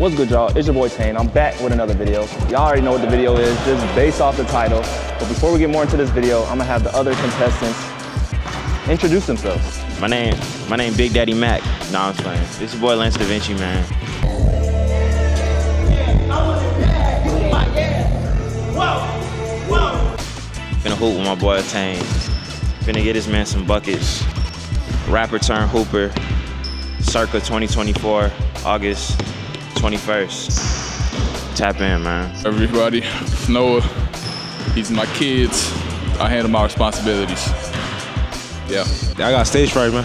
What's good, y'all? It's your boy Tane. I'm back with another video. Y'all already know what the video is, just based off the title. But before we get more into this video, I'm gonna have the other contestants introduce themselves. My name Big Daddy Mac. Nah, I'm playing. It's your boy Lance Da Vinci, man. Finna hoop with my boy Tane. Finna get this man some buckets. Rapper turn hooper. Circa 2024, August 21st. Tap in, man. Everybody, Noah. He's my kids. I handle my responsibilities. Yeah. I got stage fright, man.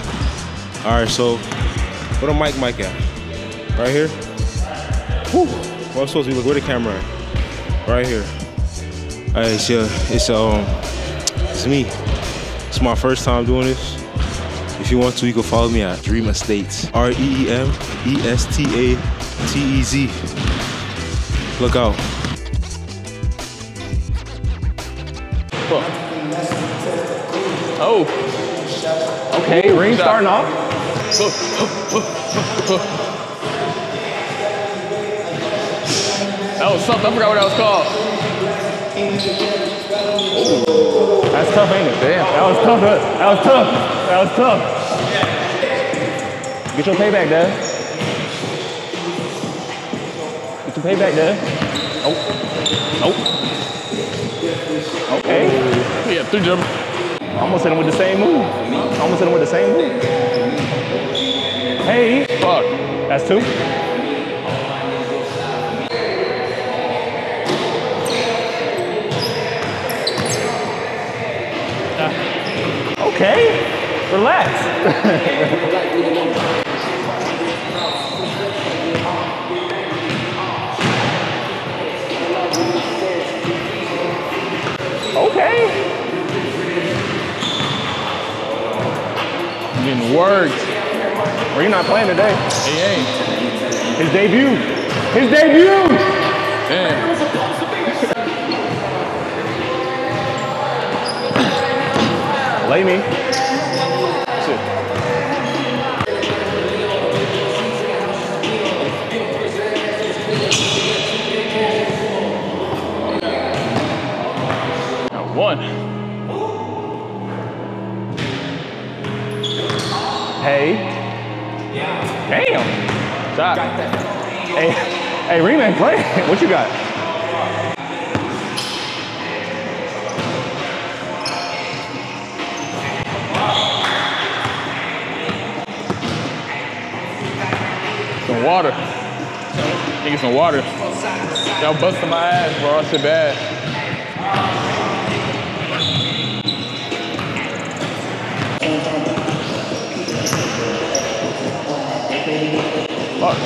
All right, so what a mic at? Right here. Whew. Well, I'm supposed to be with the camera. Right here. All right, it's me. It's my first time doing this. If you want to, you can follow me at Dream Estates. REEM ESTATEZ. Look out. Oh. Okay, Ring starting off. That was something. I forgot what that was called. Oh. That's tough, ain't it? Damn. That was tough. That was tough. That was tough. Get your payback, Dev. Get your payback, Dev. Oh. Oh. Okay. Yeah, three jumpers. Almost hit him with the same move. Almost hit him with the same move. Hey. Fuck. That's two. Okay, relax. Okay. I'm getting worked. Well, you're not playing today. He ain't. His debut. His debut. Damn. Lay me. Shit. Got one. Hey. Yeah. Damn. Stop. Hey, hey, Remain, play. What you got? Some water. Nigga, some water. Y'all busting my ass, bro. That shit bad. Fuck.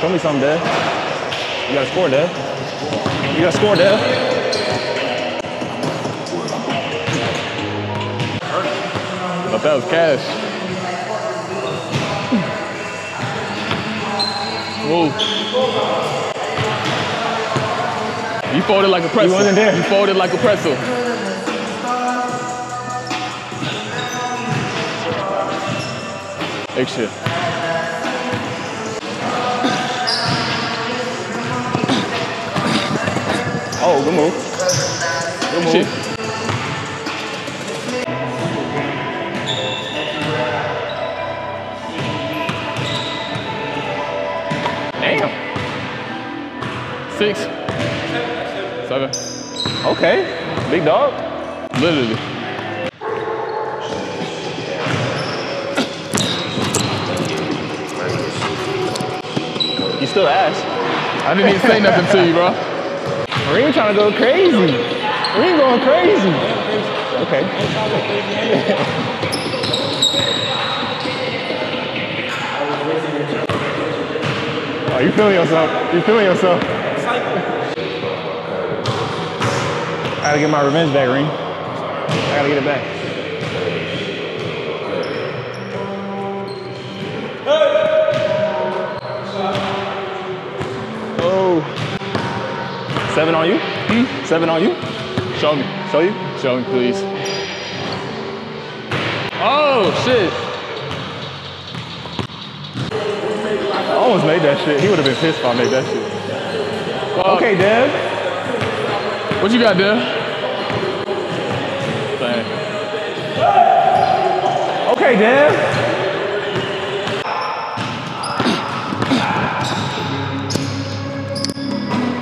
Show me something, Dev. You gotta score, Dev. You gotta score, Dev. I thought that was cash. Whoa. You folded like a pretzel. You wasn't there. You folded like a pretzel. Extra. Oh, good move. Good move. Shit. Six. Seven. Okay. Big dog. Literally. You still ass. I didn't even say nothing to you, bro. Ring trying to go crazy. Ring going crazy. Okay. Oh, you feeling yourself. You feeling yourself. I gotta get my revenge back, Ring. I gotta get it back. Oh. Seven on you? Hmm? Seven on you? Show me. Show you? Show me, please. Oh, shit. almost made that shit. He would have been pissed if I made that shit. Okay, Dev. What you got, Dev? Dang. Okay, Dev.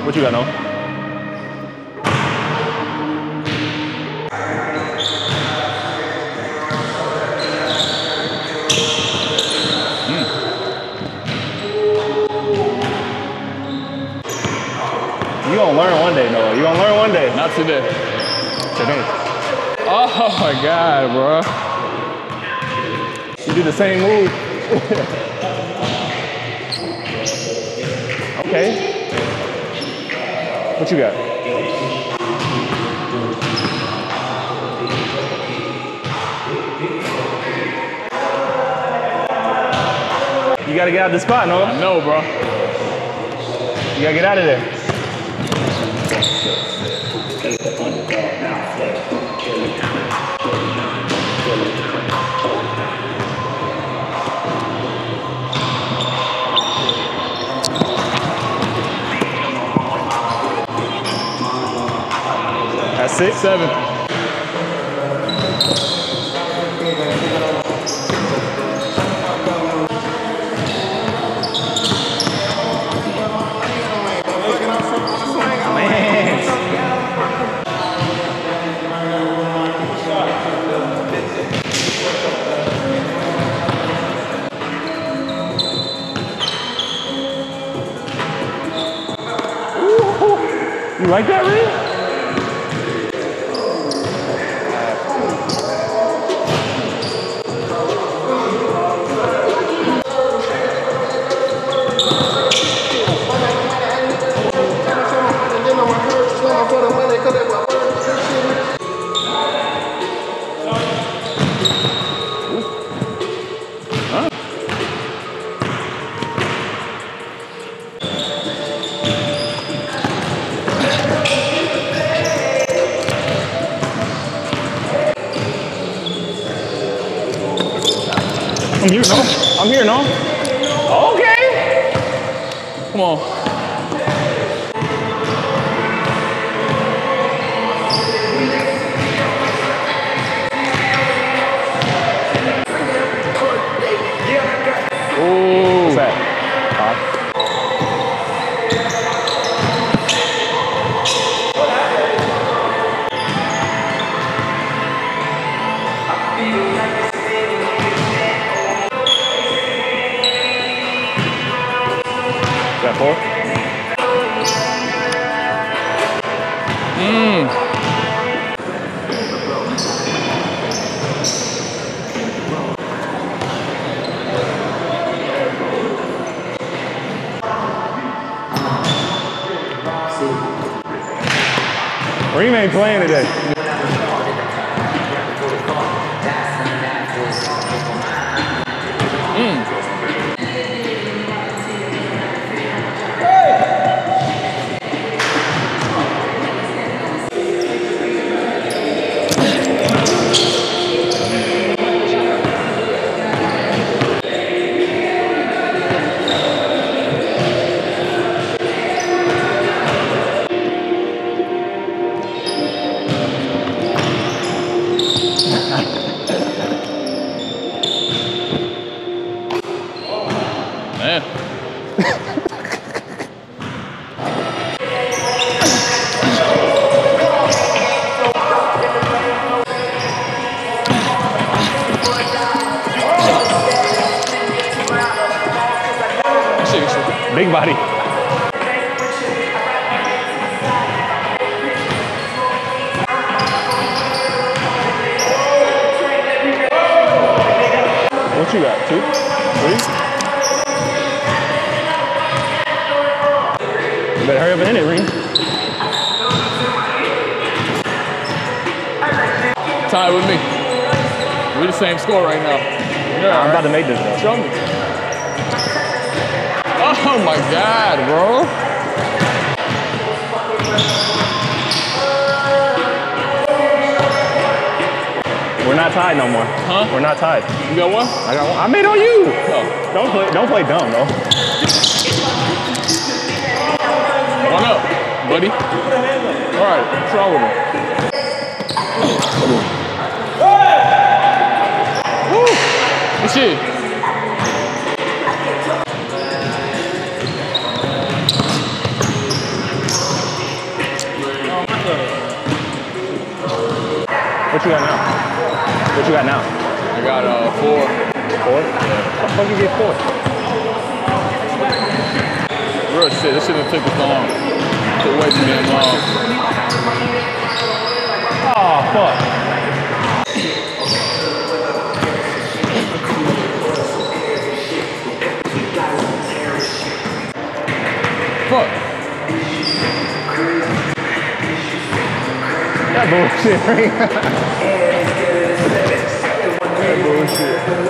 What you got, Noah? You gonna learn one day, Noah. You gonna learn one day. Not today. Today. Oh my God, bro. You do the same move. Okay. What you got? You gotta get out of the spot, Noah. I know, bro. You gotta get out of there. Six, seven. You like that, Ring? I'm here, no? I'm here, no? Okay! Come on. Ooh. What's that? Five. That four? Dream ain't playing today. Big body. What you got? Two? Three? You better hurry up and end it, Ring. Tied with me. We're the same score right now. Yeah, I'm about to make this though. Show me. Oh my God, bro. We're not not tied no more. Huh? We're not tied. You got one? I got one. I made on you. Oh. Don't play dumb, though. One up, buddy. All right, what's wrong with him? Woo! Good shit. What you got now? What you got now? I got 4. 4? How the fuck you get 4? Real shit, this shit didn't take this long. It took way too damn long. Oh, fuck. Fuck. That bullshit, right? That bullshit.